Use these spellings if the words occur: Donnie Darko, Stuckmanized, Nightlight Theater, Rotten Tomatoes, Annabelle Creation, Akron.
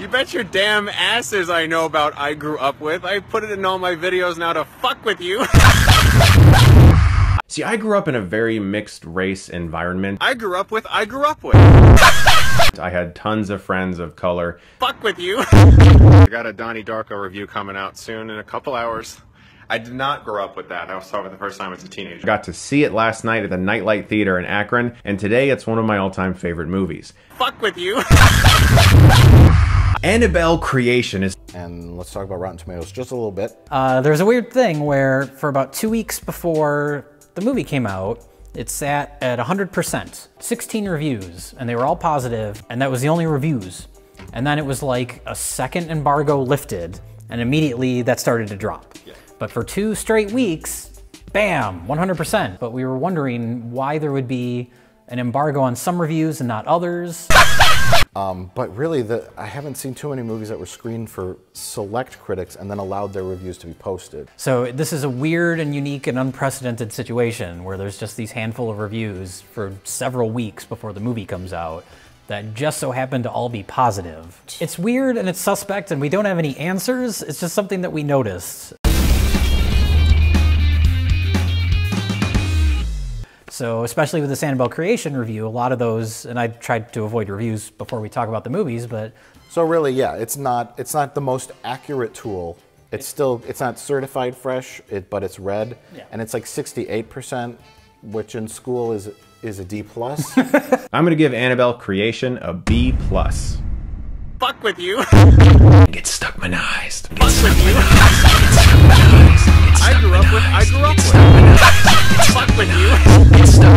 You bet your damn asses I know about I Grew Up With. I put it in all my videos now to fuck with you. See, I grew up in a very mixed race environment. I grew up with I Grew Up With. I had tons of friends of color. Fuck with you. I got a Donnie Darko review coming out soon in a couple hours. I did not grow up with that. I saw it the first time as a teenager. I got to see it last night at the Nightlight Theater in Akron, and today it's one of my all-time favorite movies. Fuck with you. Annabelle Creation is... And let's talk about Rotten Tomatoes just a little bit. There's a weird thing where for about 2 weeks before the movie came out, it sat at 100%. 16 reviews, and they were all positive, and that was the only reviews. And then it was like a second embargo lifted, and immediately that started to drop. Yeah. But for 2 straight weeks, bam, 100%. But we were wondering why there would be an embargo on some reviews and not others. But really, I haven't seen too many movies that were screened for select critics and then allowed their reviews to be posted. So this is a weird and unique and unprecedented situation where there's just these handful of reviews for several weeks before the movie comes out that just so happen to all be positive. It's weird and it's suspect and we don't have any answers. It's just something that we noticed. So especially with this Annabelle Creation review, a lot of those, and I tried to avoid reviews before we talk about the movies, but... So really, yeah, it's not the most accurate tool. It's not certified fresh, but it's red, yeah. And it's like 68%, which in school is a D+. I'm gonna give Annabelle Creation a B+. Fuck with you. Get stuck manized. Fuck with you. I grew up with, I grew up with. Fuck with you.